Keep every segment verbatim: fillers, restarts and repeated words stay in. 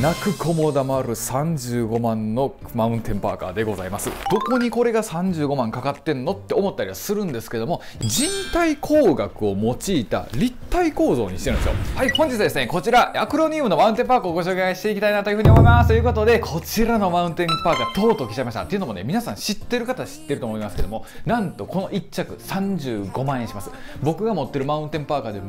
泣く子も黙るさんじゅうごまんのマウンテンパーカーでございます。どこにこれがさんじゅうごまんかかってんのって思ったりはするんですけども、人体工学を用いた立体構造にしてるんですよ。はい、本日はですね、こちらアクロニウムのマウンテンパーカーをご紹介していきたいなというふうに思います。ということで、こちらのマウンテンパーカーとうとう来ちゃいました。っていうのもね、皆さん知ってる方知ってると思いますけども、なんとこのいっ着さんじゅうごまんえんします。僕が持ってるマウンテンパーカーで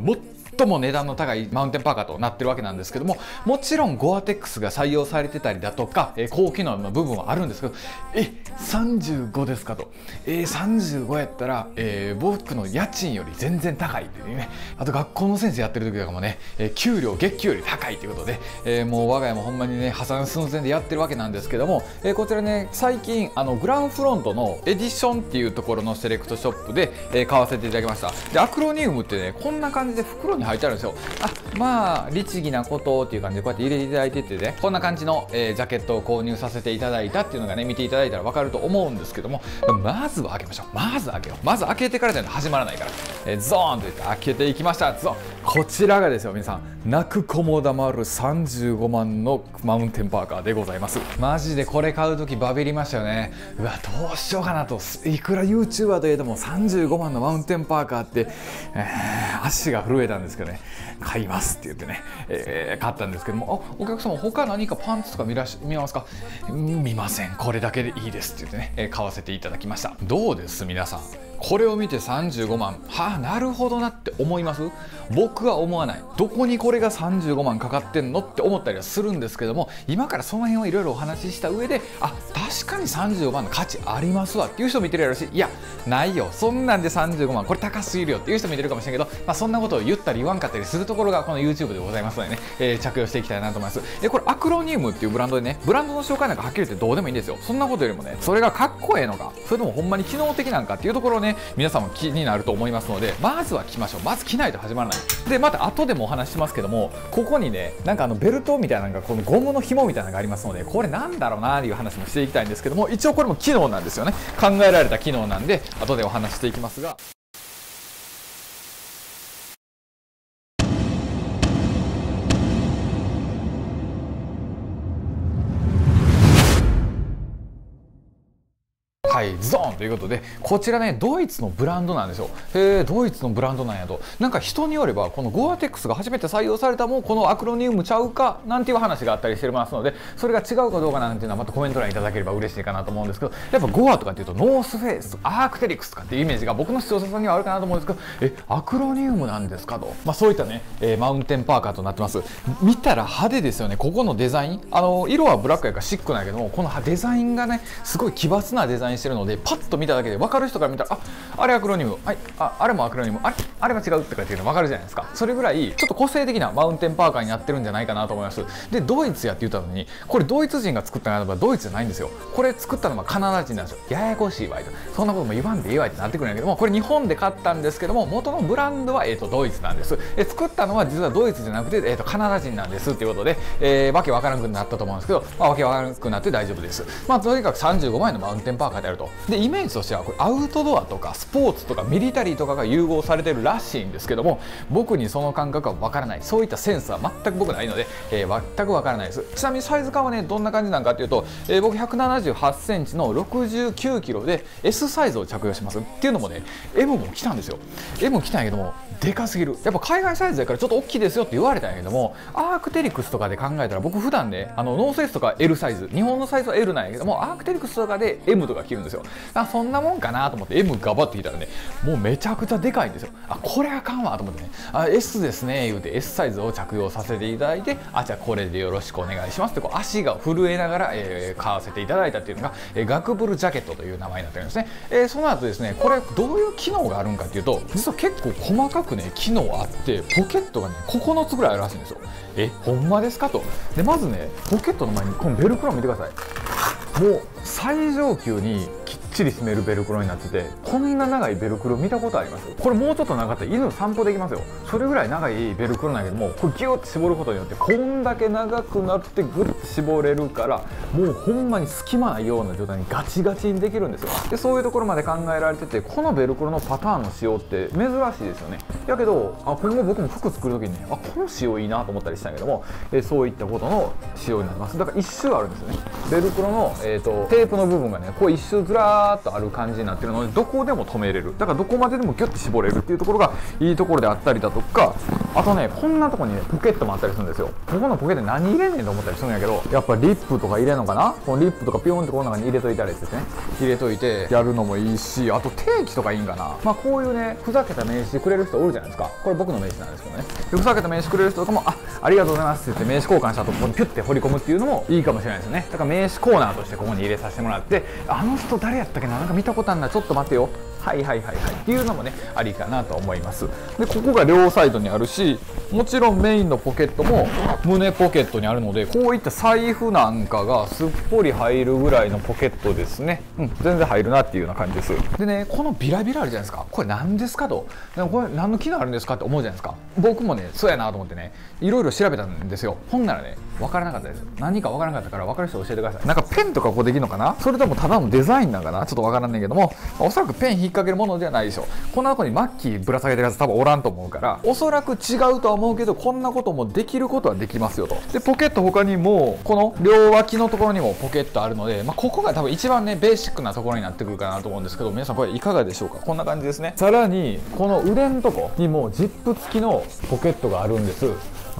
最も値段の高いマウンテンパーカーとなってるわけなんですけども、もちろんゴアテックが採用されてたりだとか、えー、高機能の部分はあるんですけど、えさんじゅうごですかと、えー、さんじゅうごやったら、えー、僕の家賃より全然高いっていうね。あと学校の先生やってる時とかもね、えー、給料月給より高いということで、えー、もう我が家もほんまにね破産寸前でやってるわけなんですけども、えー、こちらね、最近あのグランフロントのエディションっていうところのセレクトショップで、えー、買わせていただきました。でアクロニウムってね、こんな感じで袋に入ってあるんですよ。あ、まあ律儀なことっていう感じでこうやって入れていただいてて、ね、こんな感じの、えー、ジャケットを購入させていただいたっていうのがね、見ていただいたら分かると思うんですけども、まずは開けましょう。まず開けよう。まず開けてからじゃ始まらないから、えー、ゾーンといって開けていきました。ゾーン、こちらがですよ皆さん、泣く子も黙るさんじゅうごまんのマウンテンパーカーでございます。マジでこれ買う時バビりましたよね。うわ、どうしようかなと。いくら ユーチューバー といえどもさんじゅうごまんのマウンテンパーカーって、えー、足が震えたんですけどね、買いますって言ってね、えー、買ったんですけども、あ、お客様他何かパンツとか 見, らし見ますか、うん、見ません、これだけでいいですって言ってね、えー、買わせていただきました。どうです皆さん、これを見てさんじゅうごまん、はあ、なるほどなって思います？僕は思わない。どこにこれがさんじゅうごまんかかってんのって思ったりはするんですけども、今からその辺をいろいろお話しした上で、あ、確かにさんじゅうごまんの価値ありますわっていう人見てるやろし、いやないよ、そんなんでさんじゅうごまんこれ高すぎるよっていう人見てるかもしれんけど、まあ、そんなことを言ったり言わんかったりするところがこの ユーチューブ でございますのでね、えー、着用していきたいなと思います。えこれアクロニウムっていうブランドでね、ブランドの紹介なんかはっきり言ってどうでもいいんですよ。そんなことよりもね、それがかっこええのか、それともほんまに機能的なんかっていうところをね、皆さんも気になると思いますので、まずは着ましょう。まず着ないと始まらない。でまた後でもお話ししますけども、ここにね、なんかあのベルトみたいなのが、このゴムの紐みたいなのがありますので、これなんだろうなっていう話もしていきたいんですけども、一応これも機能なんですよね。考えられた機能なんで後でお話していきますが、はい、ゾーンということで、こちらね、ドイツのブランドなんですよ。へー、ドイツのブランドなんやと。なんか人によれば、このゴアテックスが初めて採用されたもん、このアクロニウムちゃうかなんていう話があったりしてますので、それが違うかどうかなんていうのはまたコメント欄いただければ嬉しいかなと思うんですけど、やっぱゴアとかっていうとノースフェイスとかアークテリクスとかっていうイメージが僕の視聴者さんにはあるかなと思うんですけど、え、アクロニウムなんですかと、まあ、そういったね、えー、マウンテンパーカーとなってます。見たら派手ですよね。ここのデザイン、あの色はブラックやからシックなんやけども、このデザインがね、すごい奇抜なデザインしてるので、パッと見ただけで分かる人から見たら、あ、あれアクロニウム、はい、あ、あれもアクロニウム、あれ、あれも違うって書いてるの分かるじゃないですか。それぐらいちょっと個性的なマウンテンパーカーになってるんじゃないかなと思います。でドイツやって言ったのに、これドイツ人が作ったのはドイツじゃないんですよ。これ作ったのはカナダ人なんですよ。ややこしいわいと、そんなことも言わんでいいわいってなってくるんやけども、これ日本で買ったんですけども、元のブランドは、えー、とドイツなんです。え、作ったのは実はドイツじゃなくて、えー、とカナダ人なんですっていうことで、えー、わけ分からなくなったと思うんですけど、まあ、わけ分からなくなって大丈夫です。まあ、とにかくさんじゅうごまんえんのマウンテンパーカーであると。でイメージとしては、これアウトドアとかスポーツとかミリタリーとかが融合されてるらしいんですけども、僕にその感覚は分からない。そういったセンスは全く僕ないので、えー、全く分からないです。ちなみにサイズ感はね、どんな感じなんかっていうと、えー、僕ひゃくななじゅうはちセンチのろくじゅうきゅうキロで エスサイズを着用します。っていうのもね、 エム も来たんですよ。 エム 来たんやけども、でかすぎる。やっぱ海外サイズだからちょっと大きいですよって言われたんやけども、アークテリクスとかで考えたら、僕普段ね、あのノースフェイスとか エルサイズ、日本のサイズは エル なんやけども、アークテリクスとかで エム とか着るんですよ。あ、そんなもんかなと思って エム がばってきたらね、もうめちゃくちゃでかいんですよ。あ、これあかんわと思ってね、あ、 エス ですね言うて エスサイズを着用させていただいて、あ、じゃあこれでよろしくお願いしますって、こう足が震えながら、えー、買わせていただいたっていうのが、えー、ガクブルジャケットという名前になってるんですね。えー、その後ですね、これどういう機能があるんかっていうと、実は結構細かくね機能あって、ポケットがねここのつぐらいあるらしいんですよ。え、ほんまですかと。でまずね、ポケットの前にこのベルクロ見てください。もう最上級にきっちり締めるベルクロになってて、こんな長いベルクロ見たことあります？これもうちょっと長かったら犬散歩できますよ。それぐらい長いベルクロなんやけども、これギュッて絞ることによってこんだけ長くなってグッと絞れるから、もうほんまに隙間ないような状態にガチガチにできるんですよ。でそういうところまで考えられてて、このベルクロのパターンの仕様って珍しいですよね。やけどあ今後僕も服作る時にね、あこの仕様いいなと思ったりしたんやけども、えそういったことの仕様になります。だからいっ周あるんですよね。ベルクロの、えー、とテープの部分がね、こういっ周ずらーっとある感じになってるので、どこでも止めれる。だからどこまででもギュッと絞れるっていうところがいいところであったりだとか、あとねこんなとこにねポケットもあったりするんですよ。ここのポケットに何入れんねんと思ったりするんやけど、やっぱリップとか入れんのかな。このリップとかピョーンってこの中に入れといたりですね、入れといてやるのもいいし、あと定期とかいいんかな。まあこういうねふざけた名刺くれる人おるじゃないですか。これ僕の名刺なんですけどね。ふざけた名刺くれる人とかも、あありがとうございますって言って名刺交換した後ここにピュッて掘り込むっていうのもいいかもしれないですよね。だから名刺コーナーとしてここに入れさせてもらって、あの人誰やったっけな、なんか見たことあんな、ちょっと待てよ、はいはいはいはいっていうのもねありかなと思います。でここが両サイドにあるし、もちろんメインのポケットも胸ポケットにあるので、こういった財布なんかがすっぽり入るぐらいのポケットですね。うん、全然入るなっていうような感じです。でね、このビラビラあるじゃないですか。これ何ですかと、これ何の機能あるんですかって思うじゃないですか。僕もねそうやなと思ってねいろいろ調べたんですよ。ほんならね分からなかったです。何か分からなかったから分かる人教えてください。なんかペンとかこうできるのかな、それともただのデザインなんかな、ちょっと分からんねんけども、おそらくペン引っ掛けるものじゃないでしょ。この中にマッキーぶら下げてるやつ多分おらんと思うから、おそらく違うとは思うけど、こんなこともできることはできますよと。でポケット他にもこの両脇のところにもポケットあるので、まあ、ここが多分一番ねベーシックなところになってくるかなと思うんですけど、皆さんこれいかがでしょうか。こんな感じですね。さらにこの腕のとこにもジップ付きのポケットがあるんです。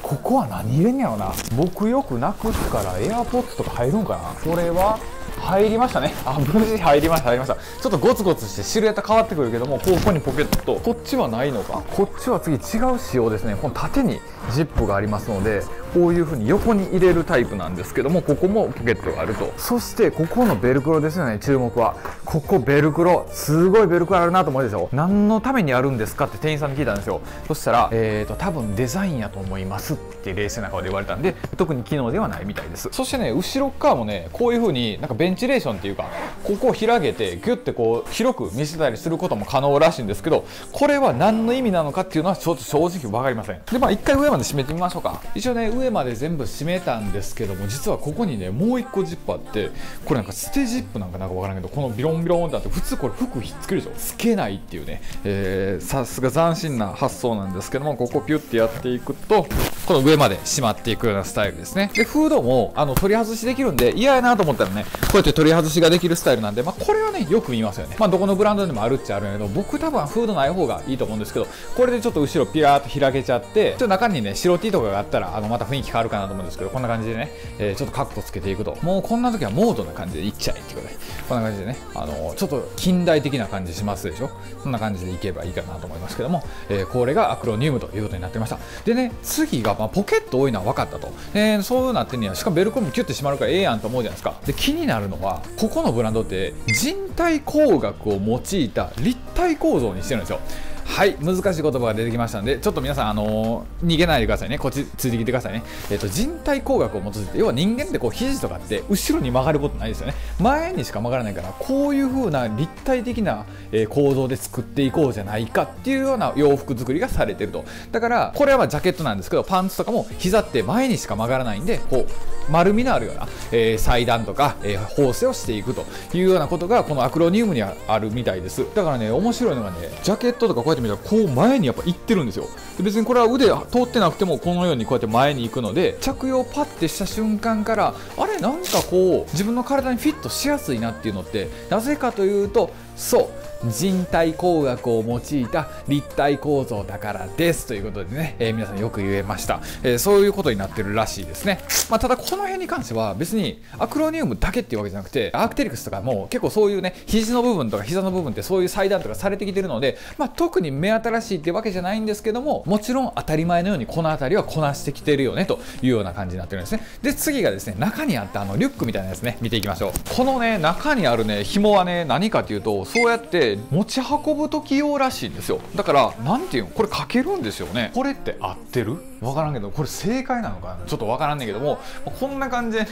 ここは何入れんやろな。僕よくなくすから AirPods とか入るんかな。これは入りましたね。あ、無事入りました、入りました。ちょっとゴツゴツしてシルエット変わってくるけども、ここにポケット、こっちはないのか。こっちは次違う仕様ですね。この縦にジップがありますので、こういう風に横に入れるタイプなんですけども、ここもポケットがあると。そしてここのベルクロですよね、注目は。ここベルクロ、すごいベルクロあるなと思うでしょ。何のためにあるんですかって店員さんに聞いたんですよ。そしたら、えーと、多分デザインやと思いますって冷静な顔で言われたんで、特に機能ではないみたいです。そしてね、後ろ側もね、こういう風になんかベンチレーションっていうか、ここを開けてギュッてこう広く見せたりすることも可能らしいんですけど、これは何の意味なのかっていうのはちょっと正直分かりません。でまあ一回上まで閉めてみましょうか。一応ね上まで全部閉めたんですけども、実はここにねもう一個ジップあって、これなんか捨てジップなんかなんか分からんけど、このビロンビロンってあって、普通これ服ひっつけるでしょ、つけないっていうね、えー、さすが斬新な発想なんですけども、ここピュッてやっていくとこの上まで閉まっていくようなスタイルですね。でフードもあの取り外しできるんで、嫌やなと思ったらねこうやって取り外しができるスタイルなんで、まあ、これはねよく見ますよね。まあ、どこのブランドでもあるっちゃあるんやけど、僕多分フードない方がいいと思うんですけど、これでちょっと後ろピラーっと開けちゃって、ちょっと中にね白 T とかがあったらあのまた雰囲気変わるかなと思うんですけど、こんな感じでね、えー、ちょっとカットつけていくと、もうこんな時はモードな感じでいっちゃえっていうことで、こんな感じでね、あのー、ちょっと近代的な感じしますでしょ。こんな感じでいけばいいかなと思いますけども、えー、これがアクロニウムということになってました。でね次が、まあ、ポケット多いのは分かったと、えー、そうなってんねや、しかもベルコムキュッて閉まるからええやんと思うじゃないですか。で気になるのは、ここのブランドって人体工学を用いた立体構造にしてるんですよ。はい、難しい言葉が出てきましたので、ちょっと皆さん、あのー、逃げないでくださいね。こっちついてきてくださいね。えー、と人体工学を用いて、要は人間ってこう肘とかって後ろに曲がることないですよね。前にしか曲がらないから、こういう風な立体的な構造で作っていこうじゃないかっていうような洋服作りがされてると。だからこれはまあジャケットなんですけど、パンツとかも膝って前にしか曲がらないんで、こう丸みのあるような、えー、裁断とか、えー、縫製をしていくというようなことがこのアクロニウムにはあるみたいです。だからね面白いのがね、ジャケットとかこうやって見たらこう前にやっぱ行ってるんですよ。で別にこれは腕通ってなくてもこのようにこうやって前に行くので、着用パッてした瞬間から、あれなんかこう自分の体にフィットしやすいなっていうのって、なぜかというと、そう人体工学を用いた立体構造だからですということでね、えー、皆さんよく言えました、えー、そういうことになってるらしいですね。まあ、ただこの辺に関しては別にアクロニウムだけっていうわけじゃなくて、アークテリクスとかも結構そういうね肘の部分とか膝の部分ってそういう裁断とかされてきてるので、まあ、特に目新しいってわけじゃないんですけども、もちろん当たり前のようにこの辺りはこなしてきてるよねというような感じになってるんですね。で次がですね、中にあったあのリュックみたいなやつね、見ていきましょう。このね中にあるね紐はね、何かっていうと、そうやって持ち運ぶ時用らしいんですよ。だからなんていうの、これかけるんですよね。これって合ってる？分からんけど、これ正解なのかちょっと分からんねんけども、こんな感じでね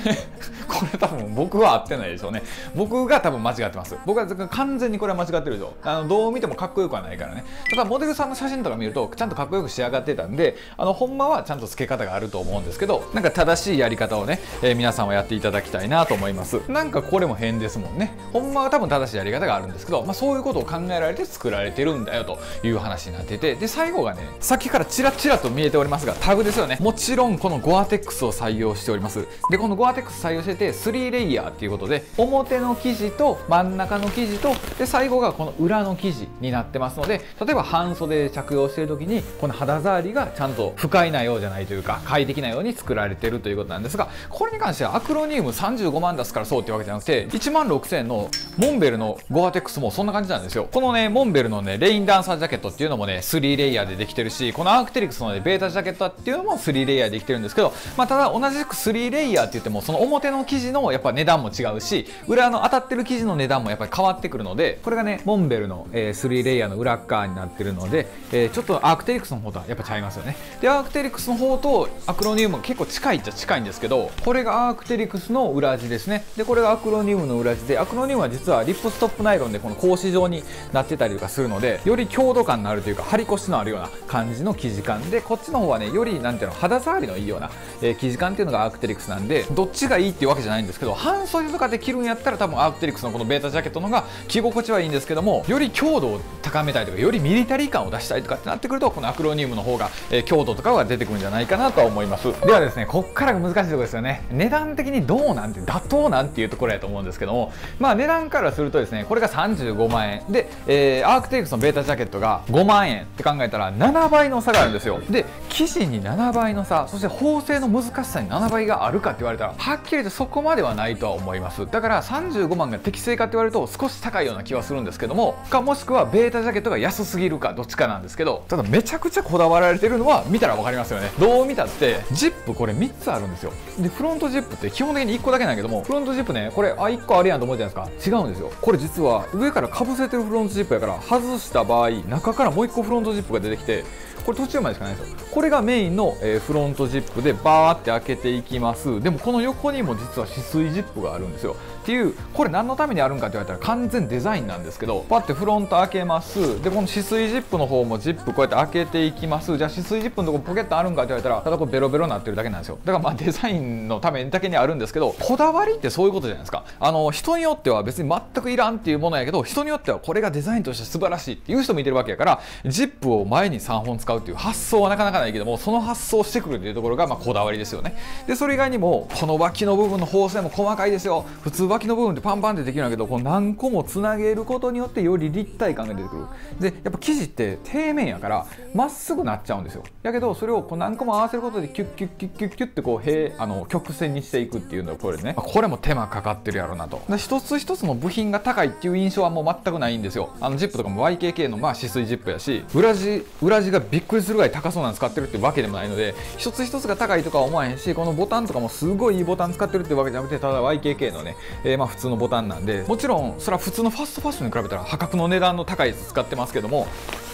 これ多分僕は合ってないでしょうね。僕が多分間違ってます。僕は完全にこれは間違ってるでしょ。あのどう見てもかっこよくはないからね。ただモデルさんの写真とか見るとちゃんとかっこよく仕上がってたんで、あのほんまはちゃんと付け方があると思うんですけど、なんか正しいやり方をね、えー、皆さんはやっていただきたいなと思います。なんかこれも変ですもんね。ほんまは多分正しいやり方があるんですけど、まあ、そういうことを考えられて作られてるんだよという話になってて、で最後がね、さっきからチラチラと見えておりますがタグですよね。もちろんこのゴアテックスを採用しております。でこのゴアテックス採用しててスリーレイヤーっていうことで、表の生地と真ん中の生地と、で最後がこの裏の生地になってますので、例えば半袖で着用している時にこの肌触りがちゃんと不快なようじゃないというか快適なように作られているということなんですが、これに関してはアクロニウムさんじゅうごまん出すからそうっていうわけじゃなくて、いちまんろくせんえんのモンベルのゴアテックスもそんな感じなんですよ。このねモンベルのねレインダンサージャケットっていうのもねスリーレイヤーでできてるし、このアークテリクスの、ね、ベータジャケットっていうのもスリーレイヤーでできてるんですけど、まあ、ただ同じくスリーレイヤーって言ってもその表の生地のやっぱ値段も違うし、裏の当たってる生地の値段もやっぱり変わってくるので、これがねモンベルの、えー、スリーレイヤーの裏側になってるので、えー、ちょっとアークテリクスの方とはやっぱ違いますよね。でアークテリクスの方とアクロニウム結構近いっちゃ近いんですけど、これがアークテリクスの裏地ですね。でこれがアクロニウムの裏地で、アクロニウムは実はリップストップナイロンでこの格子状になってたりとかするので、より強度感のあるというか張り腰のあるような感じの生地感で、こっちの方はねよりなんていうの肌触りのいいような、えー、生地感っていうのがアークテリクスなんで、どっちがいいっていうわけじゃないんですけど、半袖とかで着るんやったら多分アークテリクスのこのベータジャケットの方が着心地はいいんですけども、より強度を高めたいとかよりミリタリー感を出したいとかってなってくると、このアクロニウムの方が、えー、強度とかが出てくるんじゃないかなとは思います。ではですね、こっからが難しいところですよね。値段的にどうなんて妥当なんていうところやと思うんですけども、まあ値段からするとですね、これがさんじゅうごまんえんで、えー、アークテリクスのベータジャケットがごまんえんって考えたらななばいの差があるんですよ。で生地にななばいの差、そして縫製の難しさにななばいがあるかって言われたら、はっきりとそこまではないとは思います。だからさんじゅうごまんが適正かって言われると少し高いような気はするんですけども、かもしくはベータジャケットが安すぎるかどっちかなんですけど、ただめちゃくちゃこだわられてるのは見たら分かりますよね。どう見たってジップこれみっつあるんですよ。でフロントジップって基本的にいっこだけなんだけども、フロントジップねこれあいっこあるやんと思うじゃないですか。違うんですよ。これ実は上からかぶせてるフロントジップやから、外した場合中からもういっこフロントジップが出てきて、これ途中までしかないんですよ。これがメインの、えー、フロントジップでバーって開けていきます。でもこの横にも実は止水ジップがあるんですよ。っていう、これ何のためにあるんかって言われたら完全デザインなんですけど、パッてフロント開けます。でこの止水ジップの方もジップこうやって開けていきます。じゃあ止水ジップのとこポケットあるんかって言われたら、ただこれベロベロになってるだけなんですよ。だからまあデザインのためだけにあるんですけど、こだわりってそういうことじゃないですか。あの人によっては別に全くいらんっていうものやけど、人によってはこれがデザインとして素晴らしいっていう人もいてるわけやから、ジップを前にさんぼん使うっていう発想はなかなかないけども、その発想をしてくるというところがまあこだわりですよね。でそれ以外にもこの脇の部分の縫製も細かいですよ。普通脇の部分ってパンパンってできるんだけど、こう何個もつなげることによってより立体感が出てくる。でやっぱ生地って平面やからまっすぐなっちゃうんですよ。やけどそれをこう何個も合わせることでキュッキュッキュッキュッキュッってこう平あの曲線にしていくっていうのがこれね、これも手間かかってるやろなと。で一つ一つの部品が高いっていう印象はもう全くないんですよ。あのジップとかも ワイケーケー のまあ止水ジップやし、裏地裏地がびっくりするぐらい高そうなの使ってるってわけでもないので、一つ一つが高いとかは思わへんし、このボタンとかもすごいいいボタン使ってるってわけじゃなくて、ただ ワイケーケー のね、えー、まあ普通のボタンなんで、もちろんそれは普通のファストファッションに比べたら破格の値段の高いやつ使ってますけども、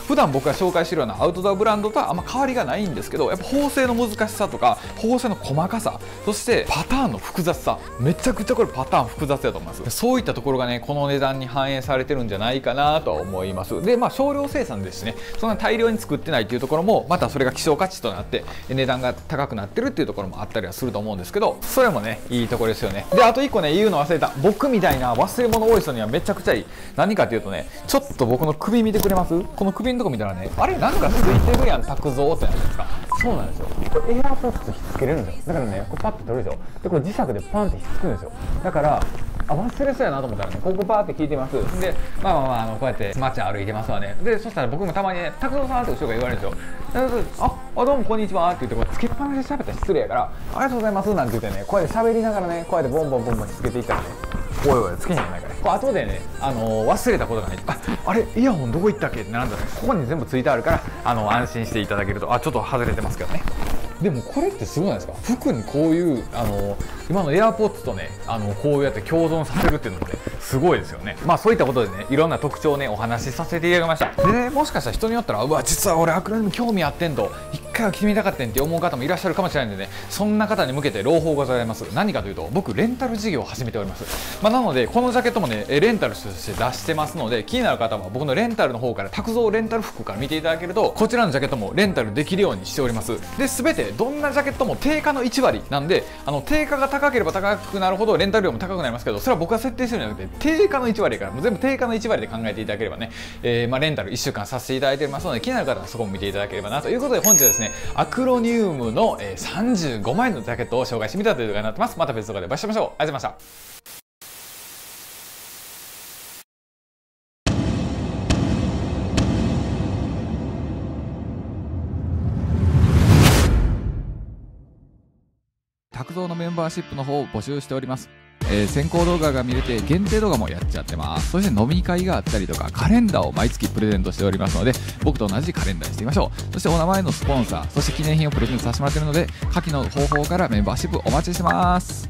普段僕が紹介してるようなアウトドアブランドとはあんま変わりがないんですけど、やっぱ縫製の難しさとか縫製の細かさ、そしてパターンの複雑さ、めちゃくちゃこれパターン複雑だと思います。そういったところがねこの値段に反映されてるんじゃないかなとは思います。でまあ少量生産ですしね、そんな大量に作ってないっていうところもまたそれが希少価値となって値段が高くなってるっていうところもあったりはすると思うんですけど、それもねいいところですよね。であといっこね言うの忘れた。僕みたいな忘れ物多い人にはめちゃくちゃいい。何かっていうとね、ちょっと僕の首見てくれます？この首のとこ見たらね、あれなんかついてるやん卓造ってなるんですか。そうなんですよ。これ エアポッツ 引っ付けれるんですよ。だからね、こうパッと取るでしょ。でこれ磁石でパンって引っ付くんですよ。だからあ忘れそうやなと思ったらね、ここバーって聞いてます。でまあまあまあ、あのこうやってスマッチャー歩いてますわね。でそしたら僕もたまにね卓造さんって後ろから言われるんですよ。ああどうもこんにちはって言って、こうつけっぱなしで喋ったら失礼やから、ありがとうございますなんて言ってね、こうやって喋りながらね、こうやってボンボンボンボン引っ付けていったらね、おいおいつけへんじゃないから、こう後でね、あのー、忘れたことがない、ああれイヤホンどこ行ったっけってなるんだね。ここに全部ついてあるから、あの安心していただけると。あちょっと外れてますけどね。でもこれってすごいないですか。服にこういうあの今の エアポッツ とね、あのこうやって共存させるっていうのもねすごいですよね。まあそういったことでね、いろんな特徴をねお話しさせていただきました。で、ね、もしかしたら人によったら、うわ実は俺アクロニウム興味あってんと一回は着てみたかったんって思う方もいらっしゃるかもしれないんでね、そんな方に向けて朗報がございます。何かというと、僕レンタル事業を始めております、まあ、なのでこのジャケットもねレンタルとして出してますので、気になる方は僕のレンタルの方から卓造レンタル服から見ていただけると、こちらのジャケットもレンタルできるようにしております。で、全てどんなジャケットも定価のいちわりなんで、あの定価が高ければ高くなるほどレンタル料も高くなりますけど、それは僕が設定するんじゃなくて定価のいちわりからもう全部定価のいちわりで考えていただければね、えー、まあレンタルいっしゅうかんさせていただいておりますので、気になる方はそこも見ていただければなということで、本日はですねアクロニウムのさんじゅうごまんえんのジャケットを紹介してみたという動画になってます。また別の動画でお会いしましょう。ありがとうございました。卓造のメンバーシップの方を募集しております。えー、先行動画が見れて限定動画もやっちゃってます。そして飲み会があったりとかカレンダーを毎月プレゼントしておりますので、僕と同じカレンダーにしてみましょう。そしてお名前のスポンサー、そして記念品をプレゼントさせてもらっているので、下記の方法からメンバーシップお待ちしてます。